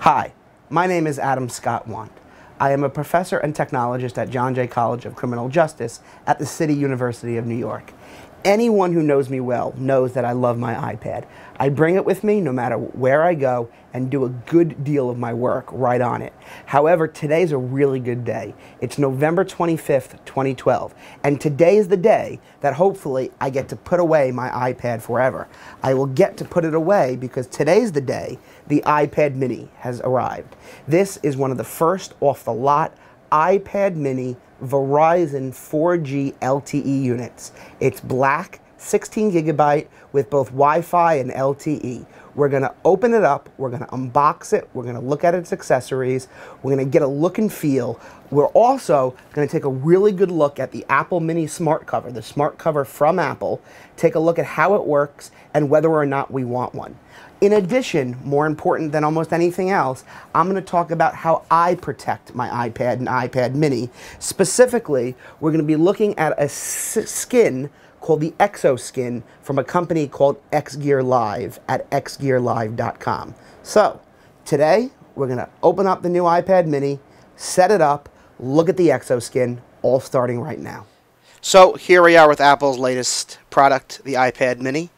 Hi, my name is Adam Scott Wandt. I am a professor and technologist at John Jay College of Criminal Justice at the City University of New York. Anyone who knows me well knows that I love my iPad. I bring it with me no matter where I go and do a good deal of my work right on it. However, today's a really good day. It's November 25th, 2012, and today is the day that hopefully I get to put away my iPad forever. I will get to put it away because today's the day the iPad Mini has arrived. This is one of the first off the lot iPad Mini Verizon 4G LTE units. It's black, 16GB with both Wi-Fi and LTE. We're going to open it up, we're going to unbox it, we're going to look at its accessories, we're going to get a look and feel. We're also going to take a really good look at the Apple Mini Smart Cover, the smart cover from Apple, take a look at how it works and whether or not we want one. In addition, more important than almost anything else, I'm going to talk about how I protect my iPad and iPad Mini. Specifically, we're going to be looking at a skin called the ExoSkin from a company called XGear Live at xgearlive.com. So, today, we're going to open up the new iPad Mini, set it up, look at the ExoSkin, all starting right now. So, here we are with Apple's latest product, the iPad Mini.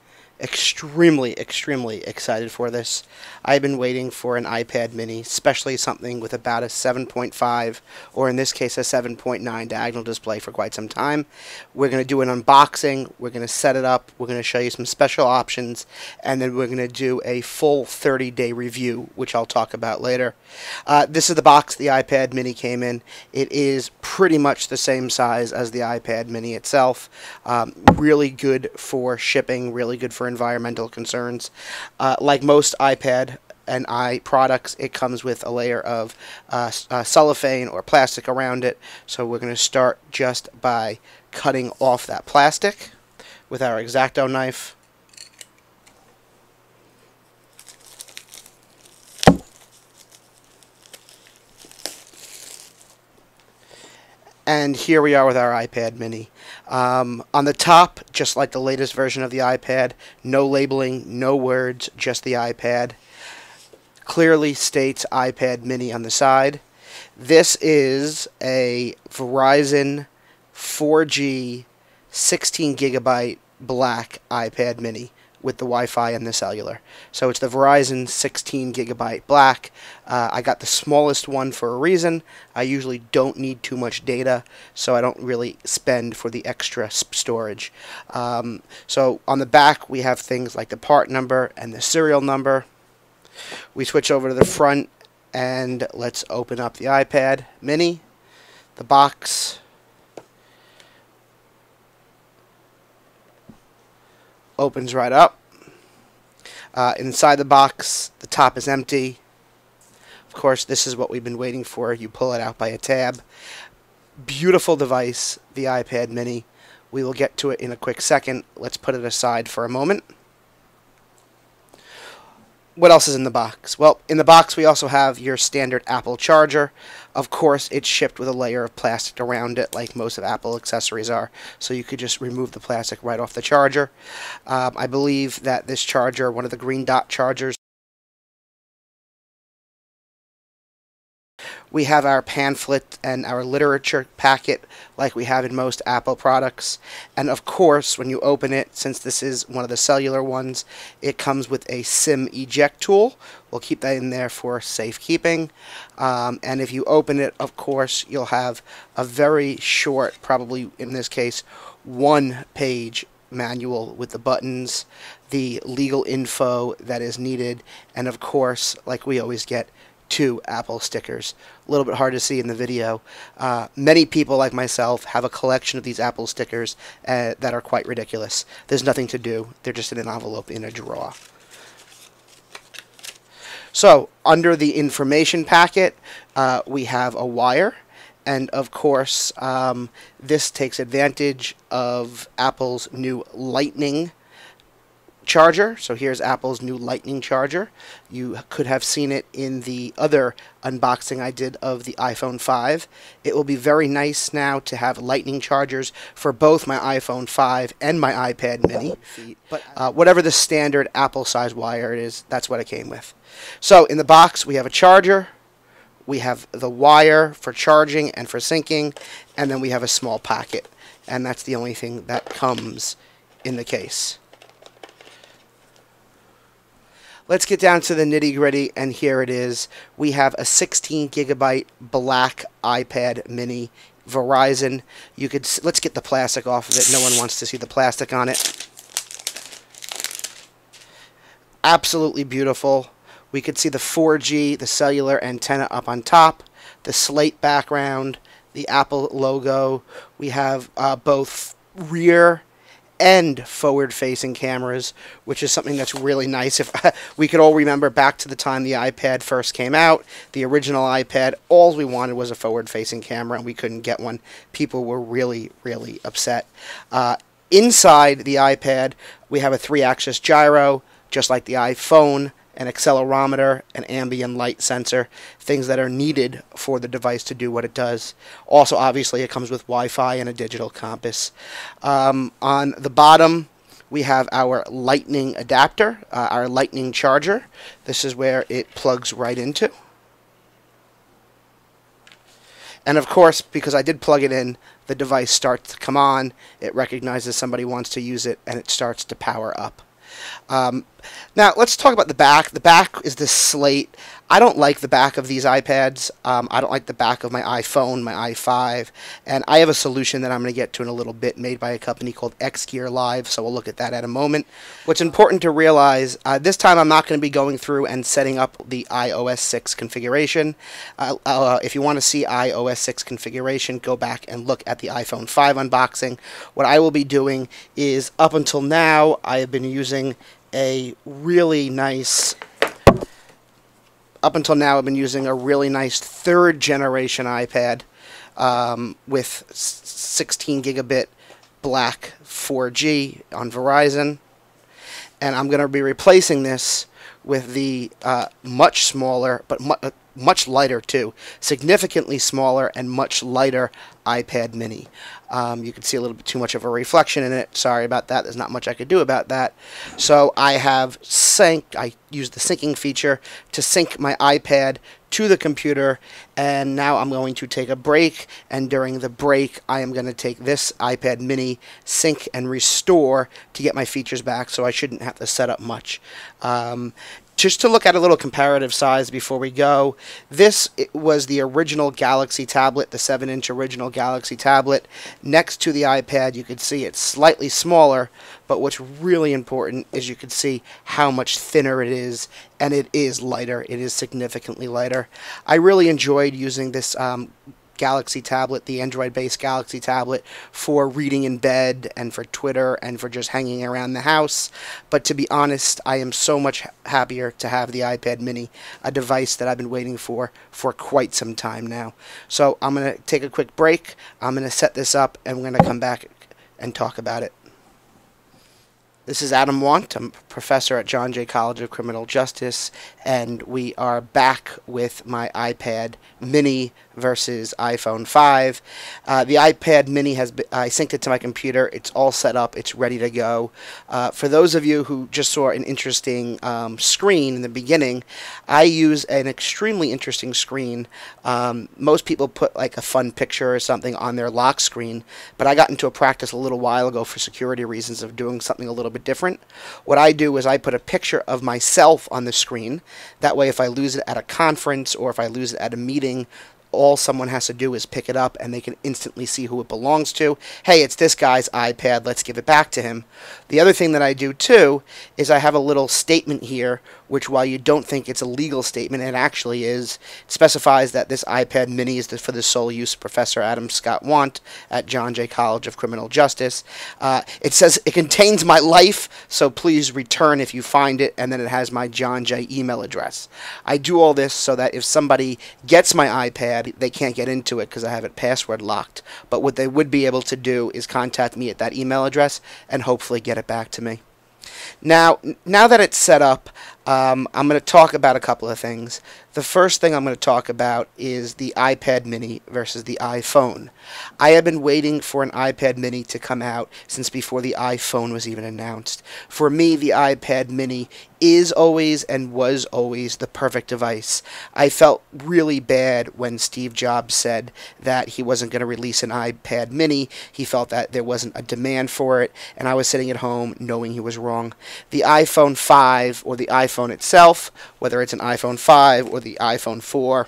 Extremely excited for this. I've been waiting for an iPad Mini, especially something with about a 7.5 or in this case a 7.9 diagonal display for quite some time. We're going to do an unboxing, we're going to set it up, we're going to show you some special options, and then we're going to do a full 30-day review, which I'll talk about later. This is the box the iPad Mini came in. It is pretty much the same size as the iPad Mini itself. Really good for shipping, really good for environmental concerns. Like most iPad and products, it comes with a layer of cellophane or plastic around it. So we're going to start just by cutting off that plastic with our X-Acto knife. And here we are with our iPad Mini. On the top, just like the latest version of the iPad, no labeling, no words, just the iPad. Clearly states iPad Mini on the side. This is a Verizon 4G 16GB black iPad Mini with the Wi-Fi and the cellular. So it's the Verizon 16GB black. I got the smallest one for a reason. I usually don't need too much data, so I don't really spend for the extra storage. So on the back, we have things like the part number and the serial number. We switch over to the front, and let's open up the iPad Mini, the box. Opens right up. Inside the box, the top is empty. Of course, this is what we've been waiting for. You pull it out by a tab. Beautiful device, the iPad Mini. We will get to it in a quick second. Let's put it aside for a moment. What else is in the box? Well, in the box we also have your standard Apple charger. Of course, it's shipped with a layer of plastic around it, like most of Apple accessories are, so you could just remove the plastic right off the charger. I believe that this charger, one of the green dot chargers, we have our pamphlet and our literature packet like we have in most Apple products. And of course, when you open it, since this is one of the cellular ones, it comes with a SIM eject tool. We'll keep that in there for safekeeping. And if you open it, of course, you'll have a very short, probably in this case, one-page manual with the buttons, the legal info that is needed, and of course, like we always get, two Apple stickers. A little bit hard to see in the video. Many people like myself have a collection of these Apple stickers that are quite ridiculous. There's nothing to do. They're just in an envelope in a drawer. So under the information packet, we have a wire. And of course, this takes advantage of Apple's new Lightning charger. So here's Apple's new Lightning charger. You could have seen it in the other unboxing I did of the iPhone 5. It will be very nice now to have Lightning chargers for both my iPhone 5 and my iPad Mini. But whatever the standard Apple size wire it is, that's what it came with. So in the box we have a charger, we have the wire for charging and for syncing, and then we have a small packet. And that's the only thing that comes in the case. Let's get down to the nitty-gritty, and here it is. We have a 16-gigabyte black iPad Mini Verizon. You could let's get the plastic off of it. No one wants to see the plastic on it. Absolutely beautiful. We could see the 4G, the cellular antenna up on top, the slate background, the Apple logo. We have both rear and forward-facing cameras, which is something that's really nice. If we could all remember back to the time the iPad first came out, the original iPad, all we wanted was a forward-facing camera, and we couldn't get one. People were really, really upset. Inside the iPad, we have a 3-axis gyro, just like the iPhone, an accelerometer, an ambient light sensor, things that are needed for the device to do what it does. Also, obviously, it comes with Wi-Fi and a digital compass. On the bottom, we have our Lightning adapter, our Lightning charger. This is where it plugs right into. And of course, because I did plug it in, the device starts to come on. It recognizes somebody wants to use it, and it starts to power up. Now let's talk about the back. The back is this slate. I don't like the back of these iPads. I don't like the back of my iPhone, my i5, and I have a solution that I'm going to get to in a little bit, made by a company called XGear Live, so we'll look at that at a moment. What's important to realize, this time I'm not going to be going through and setting up the iOS 6 configuration. If you want to see iOS 6 configuration, go back and look at the iPhone 5 unboxing. What I will be doing is, up until now, I have been using a really nice... Up until now, I've been using a really nice third-generation iPad with 16-gigabit black 4G on Verizon. And I'm going to be replacing this with the much smaller, but much lighter, too, significantly smaller and much lighter iPad Mini. You can see a little bit too much of a reflection in it. Sorry about that. There's not much I could do about that. So I have synced. I used the syncing feature to sync my iPad to the computer, and now I'm going to take a break, and during the break I am going to take this iPad Mini, sync and restore to get my features back, so I shouldn't have to set up much. Just to look at a little comparative size before we go, this was the original Galaxy tablet, the 7-inch original Galaxy tablet. Next to the iPad, you could see it's slightly smaller, but what's really important is you can see how much thinner it is, and it is lighter. It is significantly lighter. I really enjoyed using this Galaxy tablet, the Android-based Galaxy tablet, for reading in bed and for Twitter and for just hanging around the house. But to be honest, I am so much happier to have the iPad Mini, a device that I've been waiting for quite some time now. So I'm going to take a quick break. I'm going to set this up, and we're going to come back and talk about it. This is Adam Wandt. I'm a professor at John Jay College of Criminal Justice, and we are back with my iPad Mini versus iPhone 5. The iPad Mini has been, I synced it to my computer. It's all set up. It's ready to go. For those of you who just saw an interesting screen in the beginning, I use an extremely interesting screen. Most people put like a fun picture or something on their lock screen, but I got into a practice a little while ago for security reasons of doing something a little bit different. What I do is I put a picture of myself on the screen. That way, if I lose it at a conference or if I lose it at a meeting, all someone has to do is pick it up and they can instantly see who it belongs to. Hey, it's this guy's iPad. Let's give it back to him. The other thing that I do too is I have a little statement here, which while you don't think it's a legal statement, it actually is. It specifies that this iPad Mini is for the sole use of Professor Adam Scott Wandt at John Jay College of Criminal Justice. It says it contains my life, so please return if you find it, and then it has my John Jay email address. I do all this so that if somebody gets my iPad, they can't get into it because I have it password locked. But what they would be able to do is contact me at that email address and hopefully get it back to me. Now that it's set up, I'm going to talk about a couple of things. The first thing I'm going to talk about is the iPad Mini versus the iPhone. I have been waiting for an iPad Mini to come out since before the iPhone was even announced. For me, the iPad Mini is always and was always the perfect device. I felt really bad when Steve Jobs said that he wasn't going to release an iPad Mini. He felt that there wasn't a demand for it, and I was sitting at home knowing he was wrong. The iPhone 5 or the iPhone itself, whether it's an iPhone 5 or the iPhone 4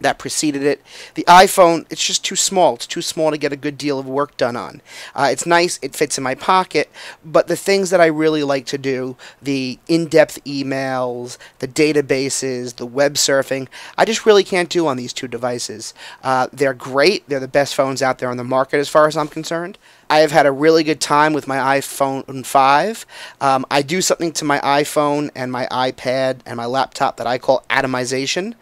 that preceded it. The iPhone, it's just too small. It's too small to get a good deal of work done on. It's nice, it fits in my pocket, but the things that I really like to do, the in-depth emails, the databases, the web surfing, I just really can't do on these two devices. They're great. They're the best phones out there on the market as far as I'm concerned. I have had a really good time with my iPhone 5. I do something to my iPhone and my iPad and my laptop that I call atomization,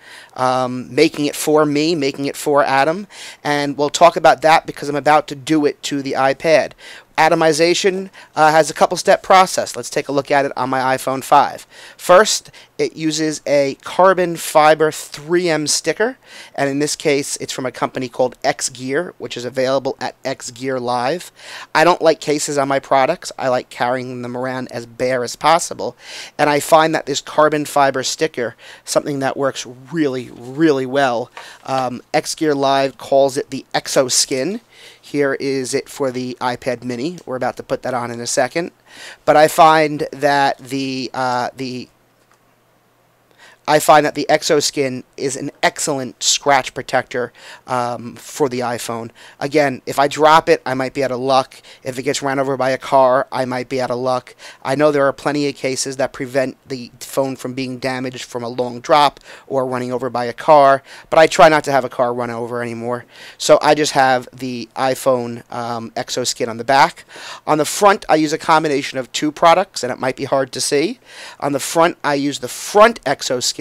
making it for me, making it for Adam, and we'll talk about that because I'm about to do it to the iPad. Atomization has a couple-step process. Let's take a look at it on my iPhone 5. First, it uses a carbon fiber 3M sticker, and in this case, it's from a company called XGear, which is available at XGear Live. I don't like cases on my products. I like carrying them around as bare as possible, and I find that this carbon fiber sticker, something that works really, really well. XGear Live calls it the ExoSkin. Here is it for the iPad Mini. We're about to put that on in a second. But I find that the ExoSkin is an excellent scratch protector for the iPhone. Again, if I drop it, I might be out of luck. If it gets ran over by a car, I might be out of luck. I know there are plenty of cases that prevent the phone from being damaged from a long drop or running over by a car, but I try not to have a car run over anymore. So I just have the iPhone ExoSkin on the back. On the front, I use a combination of two products, and it might be hard to see. On the front, I use the front ExoSkin.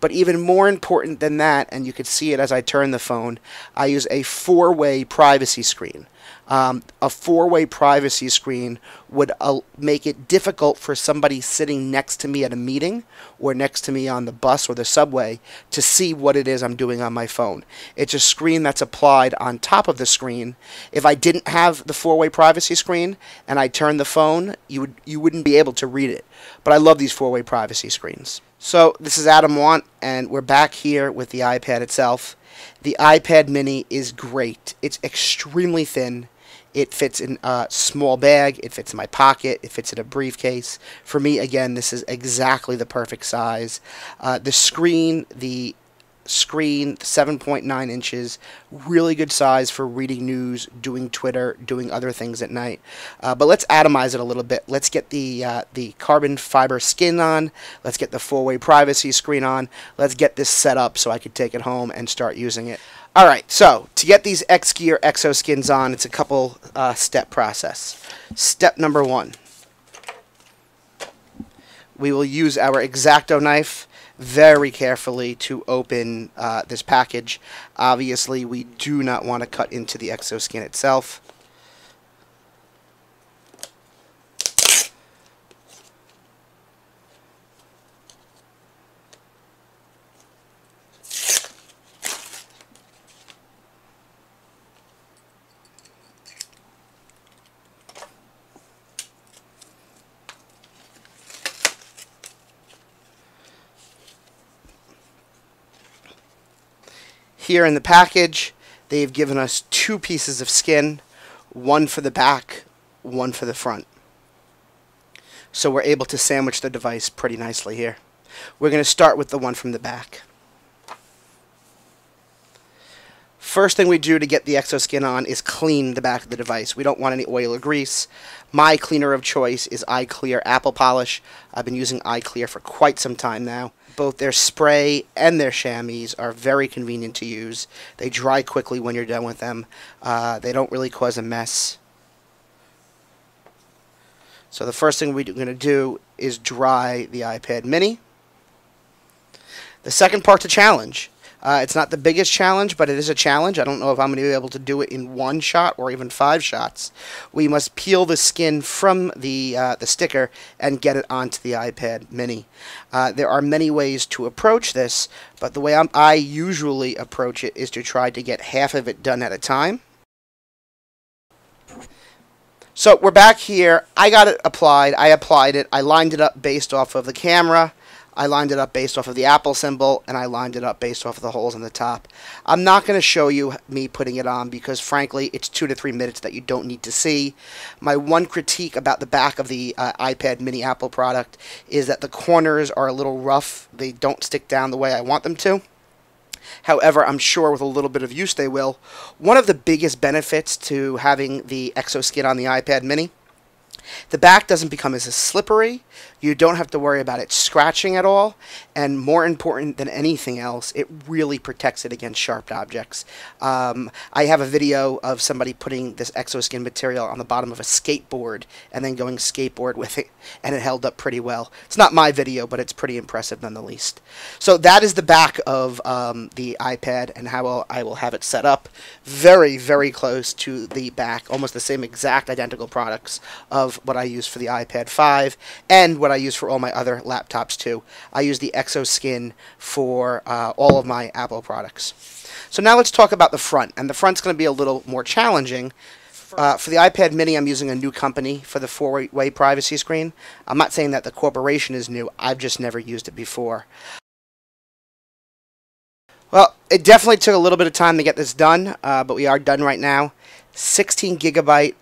But even more important than that, and you can see it as I turn the phone, I use a four-way privacy screen. A four-way privacy screen would make it difficult for somebody sitting next to me at a meeting or next to me on the bus or the subway to see what it is I'm doing on my phone. It's a screen that's applied on top of the screen. If I didn't have the four-way privacy screen and I turned the phone, you wouldn't be able to read it. But I love these four-way privacy screens. So this is Adam Wandt, and we're back here with the iPad itself. The iPad Mini is great. It's extremely thin. It fits in a small bag, it fits in my pocket, it fits in a briefcase. For me, again, this is exactly the perfect size. The screen 7.9 inches, really good size for reading news, doing Twitter, doing other things at night. But let's atomize it a little bit. Let's get the carbon fiber skin on. Let's get the four-way privacy screen on. Let's get this set up so I could take it home and start using it. All right, so to get these XGear ExoSkins on, it's a couple step process. Step number one, we will use our X-Acto knife very carefully to open this package. Obviously, we do not want to cut into the ExoSkin itself. Here in the package, they've given us two pieces of skin, one for the back, one for the front. So we're able to sandwich the device pretty nicely here. We're going to start with the one from the back. First thing we do to get the ExoSkin on is clean the back of the device. We don't want any oil or grease. My cleaner of choice is iClear Apple Polish. I've been using iClear for quite some time now. Both their spray and their chamois are very convenient to use. They dry quickly when you're done with them. They don't really cause a mess. So the first thing we're going to do is dry the iPad Mini. The second part's a challenge. It's not the biggest challenge, but it is a challenge. I don't know if I'm going to be able to do it in one shot or even 5 shots. We must peel the skin from the sticker and get it onto the iPad Mini. There are many ways to approach this, but the way I usually approach it is to try to get half of it done at a time. So we're back here. I got it applied. I applied it. I lined it up based off of the camera. I lined it up based off of the Apple symbol, and I lined it up based off of the holes on the top. I'm not going to show you me putting it on because, frankly, it's 2 to 3 minutes that you don't need to see. My one critique about the back of the iPad Mini Apple product is that the corners are a little rough. They don't stick down the way I want them to. However, I'm sure with a little bit of use they will. One of the biggest benefits to having the ExoSkin on the iPad Mini, the back doesn't become as slippery. You don't have to worry about it scratching at all. And more important than anything else, it really protects it against sharp objects. I have a video of somebody putting this ExoSkin material on the bottom of a skateboard and then going skateboard with it, and it held up pretty well. It's not my video, but it's pretty impressive none the least. So that is the back of the iPad and how I will have it set up. Very, very close to the back, almost the same exact identical products of what I use for the iPad 5 and what I use for all my other laptops too. I use the ExoSkin for all of my Apple products. So now let's talk about the front, and the front's going to be a little more challenging. For the iPad Mini, I'm using a new company for the four-way privacy screen. I'm not saying that the corporation is new. I've just never used it before. Well, it definitely took a little bit of time to get this done, but we are done right now. 16 GB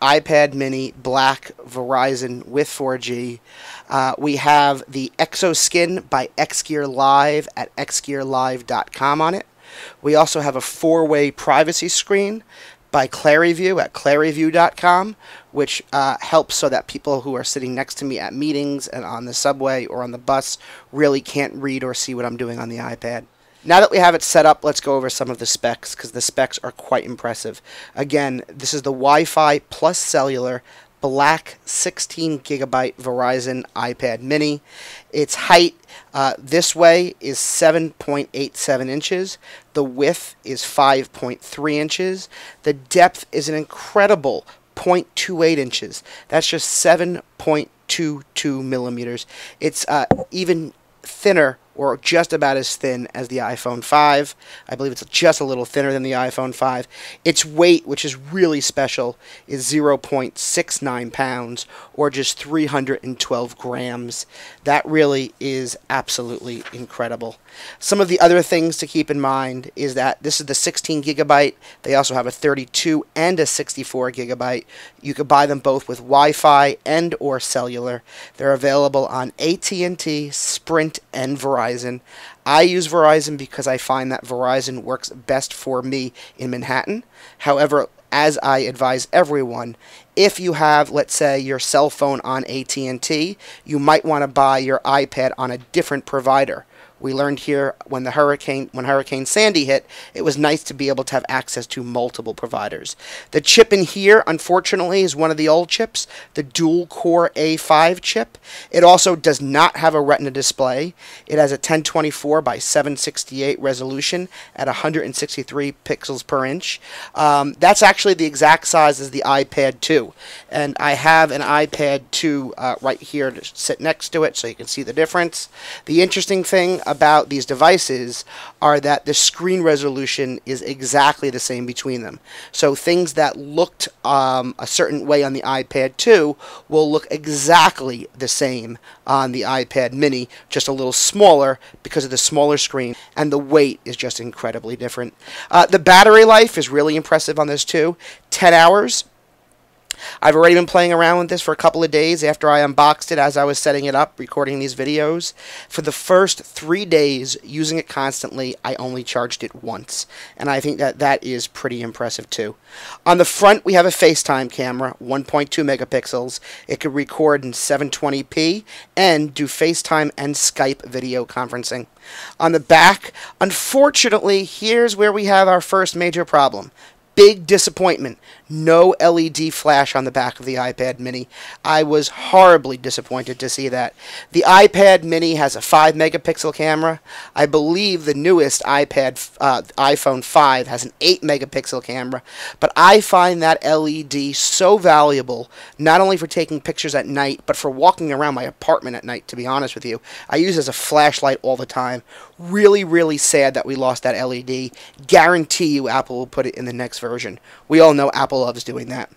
iPad Mini Black Verizon with 4G. We have the ExoSkin by XGear Live at xgearlive.com on it. We also have a four-way privacy screen by ClaryView at claryview.com, which helps so that people who are sitting next to me at meetings and on the subway or on the bus really can't read or see what I'm doing on the iPad. Now that we have it set up, let's go over some of the specs, because the specs are quite impressive. Again, this is the Wi-Fi plus cellular black 16 GB Verizon iPad Mini. Its height this way is 7.87 inches. The width is 5.3 inches. The depth is an incredible 0.28 inches. That's just 7.22 millimeters. It's even thinner, or just about as thin as the iPhone 5. I believe it's just a little thinner than the iPhone 5. Its weight, which is really special, is 0.69 pounds, or just 312 grams. That really is absolutely incredible. Some of the other things to keep in mind is that this is the 16 GB. They also have a 32 and a 64 GB. You could buy them both with Wi-Fi and or cellular. They're available on AT&T, Sprint, and Verizon. I use Verizon because I find that Verizon works best for me in Manhattan. However, as I advise everyone, if you have, let's say, your cell phone on AT&T, you might want to buy your iPad on a different provider. We learned here when Hurricane Sandy hit, it was nice to be able to have access to multiple providers. The chip in here, unfortunately, is one of the old chips, the dual-core A5 chip. It also does not have a Retina display. It has a 1024 by 768 resolution at 163 pixels per inch. That's actually the exact size as the iPad 2, and I have an iPad 2 right here to sit next to it, so you can see the difference. The interesting thing about these devices are that the screen resolution is exactly the same between them. So things that looked a certain way on the iPad 2 will look exactly the same on the iPad Mini, just a little smaller because of the smaller screen, and the weight is just incredibly different. The battery life is really impressive on this too, 10 hours. I've already been playing around with this for a couple of days after I unboxed it as I was setting it up, recording these videos. For the first 3 days, using it constantly, I only charged it once. And I think that that is pretty impressive too. On the front, we have a FaceTime camera, 1.2 megapixels. It could record in 720p and do FaceTime and Skype video conferencing. On the back, unfortunately, here's where we have our first major problem. Big disappointment. No LED flash on the back of the iPad Mini. I was horribly disappointed to see that. The iPad Mini has a 5-megapixel camera. I believe the newest iPhone 5 has an 8-megapixel camera. But I find that LED so valuable, not only for taking pictures at night, but for walking around my apartment at night, to be honest with you. I use it as a flashlight all the time. Really, really sad that we lost that LED. Guarantee you Apple will put it in the next version. We all know Apple loves doing that.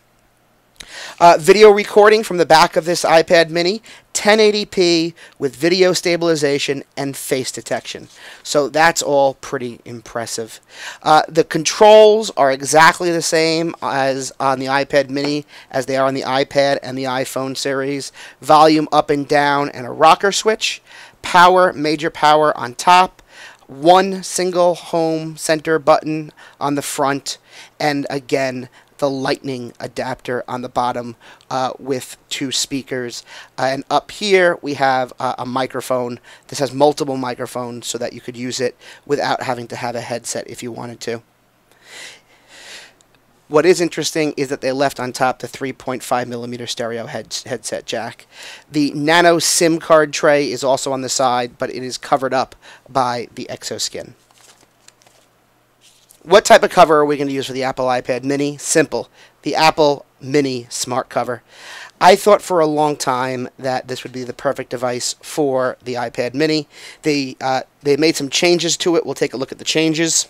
Video recording from the back of this iPad Mini, 1080p with video stabilization and face detection. So that's all pretty impressive. The controls are exactly the same as on the iPad Mini as they are on the iPad and the iPhone series. Volume up and down and a rocker switch. Power, major power on top. One single home center button on the front. And again, the lightning adapter on the bottom with two speakers. And up here we have a microphone. This has multiple microphones so that you could use it without having to have a headset if you wanted to. What is interesting is that they left on top the 3.5mm stereo headset jack. The nano SIM card tray is also on the side, but it is covered up by the ExoSkin. What type of cover are we going to use for the Apple iPad Mini? Simple. The Apple Mini Smart Cover. I thought for a long time that this would be the perfect device for the iPad Mini. They made some changes to it. We'll take a look at the changes.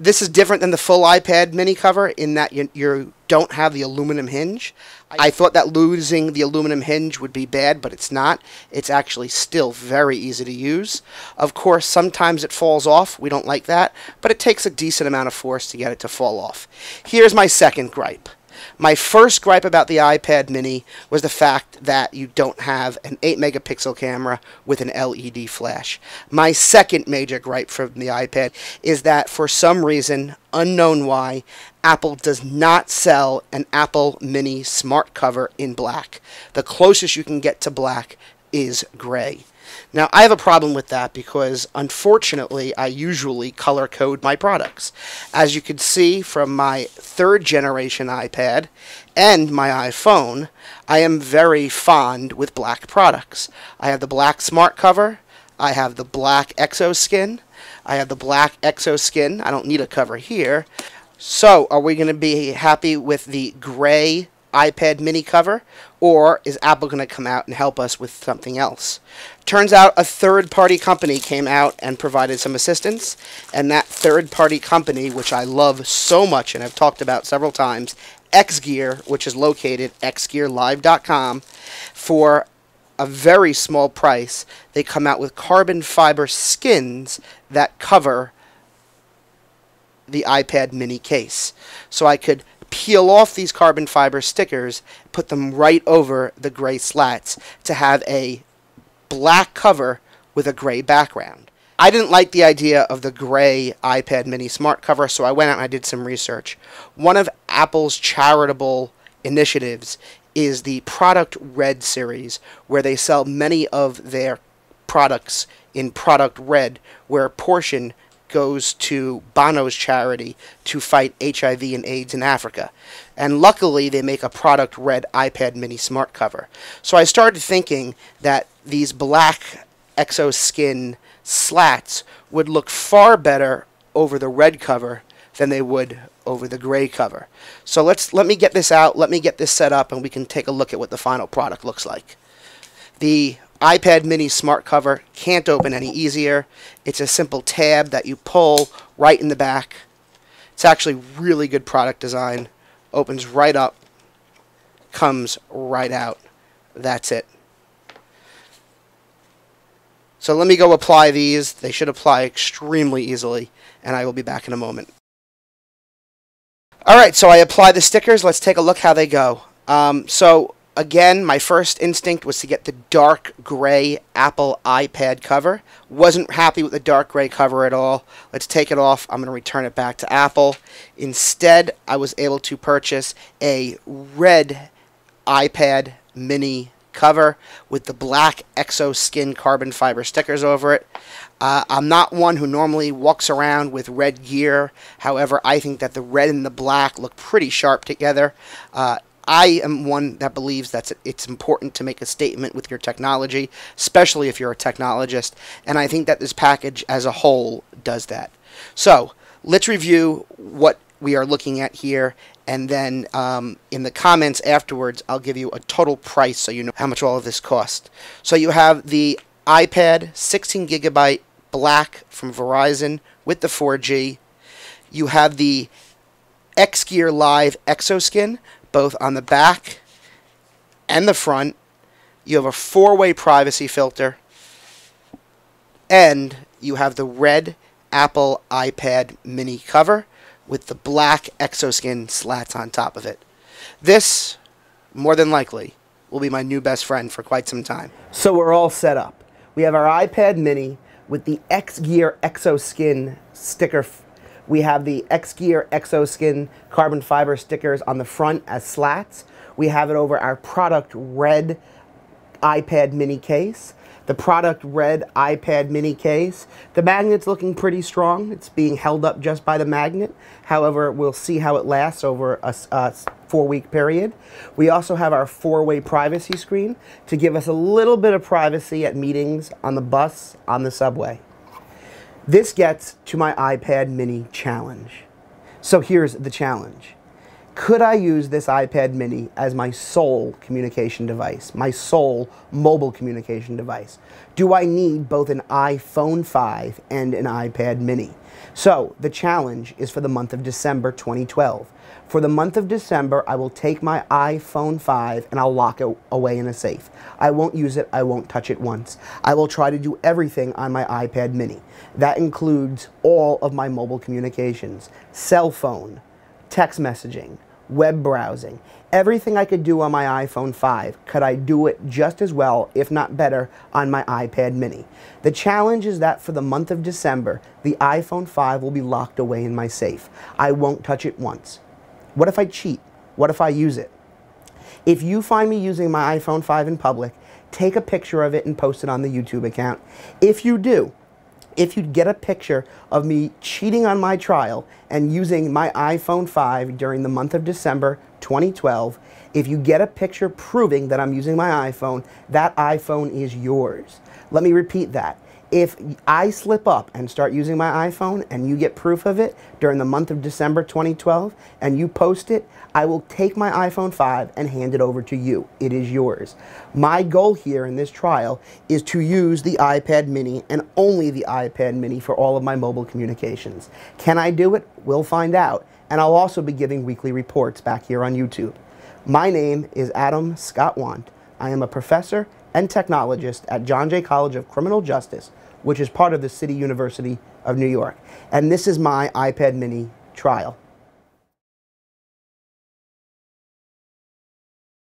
This is different than the full iPad Mini cover in that you don't have the aluminum hinge. I thought that losing the aluminum hinge would be bad, but it's not. It's actually still very easy to use. Of course, sometimes it falls off. We don't like that, but it takes a decent amount of force to get it to fall off. Here's my second gripe. My first gripe about the iPad Mini was the fact that you don't have an 8-megapixel camera with an LED flash. My second major gripe from the iPad is that for some reason, unknown why, Apple does not sell an Apple Mini Smart Cover in black. The closest you can get to black is gray. Now, I have a problem with that because, unfortunately, I usually color code my products. As you can see from my third-generation iPad and my iPhone, I am very fond with black products. I have the black Smart Cover. I have the black ExoSkin. I have the black ExoSkin. I don't need a cover here. So, are we going to be happy with the gray iPad Mini cover, or is Apple going to come out and help us with something else? Turns out a third-party company came out and provided some assistance, and that third-party company, which I love so much and I've talked about several times, XGear, which is located at xgearlive.com, for a very small price, they come out with carbon fiber skins that cover the iPad Mini case. So I could peel off these carbon fiber stickers, put them right over the gray slats to have a black cover with a gray background. I didn't like the idea of the gray iPad Mini Smart Cover, so I went out and I did some research. One of Apple's charitable initiatives is the Product Red series, where they sell many of their products in Product Red, where a portion goes to Bono's charity to fight HIV and AIDS in Africa. And luckily, they make a Product Red iPad Mini Smart Cover. So I started thinking that these black ExoSkin slats would look far better over the red cover than they would over the gray cover. So let me get this out, let me get this set up, and we can take a look at what the final product looks like. The iPad Mini Smart Cover can't open any easier. It's a simple tab that you pull right in the back. It's actually really good product design. Opens right up, comes right out. That's it. So let me go apply these. They should apply extremely easily, and I will be back in a moment. Alright, so I apply the stickers. Let's take a look how they go. Again, my first instinct was to get the dark gray Apple iPad cover. Wasn't happy with the dark gray cover at all. Let's take it off. I'm going to return it back to Apple. Instead, I was able to purchase a red iPad Mini cover with the black ExoSkin carbon fiber stickers over it. I'm not one who normally walks around with red gear. However, I think that the red and the black look pretty sharp together. I am one that believes that it's important to make a statement with your technology, especially if you're a technologist, and I think that this package as a whole does that. So let's review what we are looking at here, and then in the comments afterwards, I'll give you a total price so you know how much all of this costs. So you have the iPad 16GB black from Verizon with the 4G. You have the XGear Live ExoSkin, both on the back and the front. You have a four-way privacy filter, and you have the red Apple iPad Mini cover with the black ExoSkin slats on top of it. This, more than likely, will be my new best friend for quite some time. So we're all set up. We have our iPad Mini with the XGear ExoSkin sticker. We have the XGear ExoSkin carbon fiber stickers on the front as slats. We have it over our Product Red iPad Mini case. The Product Red iPad Mini case. The magnet's looking pretty strong. It's being held up just by the magnet. However, we'll see how it lasts over a four-week period. We also have our four-way privacy screen to give us a little bit of privacy at meetings, on the bus, on the subway. This gets to my iPad Mini challenge. So here's the challenge. Could I use this iPad Mini as my sole communication device, my sole mobile communication device? Do I need both an iPhone 5 and an iPad Mini? So the challenge is for the month of December 2012. For the month of December, I will take my iPhone 5 and I'll lock it away in a safe. I won't use it. I won't touch it once. I will try to do everything on my iPad Mini. That includes all of my mobile communications, cell phone, text messaging, web browsing. Everything I could do on my iPhone 5, could I do it just as well, if not better, on my iPad Mini? The challenge is that for the month of December, the iPhone 5 will be locked away in my safe. I won't touch it once. What if I cheat? What if I use it? If you find me using my iPhone 5 in public, take a picture of it and post it on the YouTube account. If you do, if you get a picture of me cheating on my trial and using my iPhone 5 during the month of December 2012, if you get a picture proving that I'm using my iPhone, that iPhone is yours. Let me repeat that. If I slip up and start using my iPhone and you get proof of it during the month of December 2012 and you post it, I will take my iPhone 5 and hand it over to you. It is yours. My goal here in this trial is to use the iPad Mini and only the iPad Mini for all of my mobile communications. Can I do it? We'll find out. And I'll also be giving weekly reports back here on YouTube. My name is Adam Scott Wandt. I am a professor and technologist at John Jay College of Criminal Justice, which is part of the City University of New York. And this is my iPad Mini trial.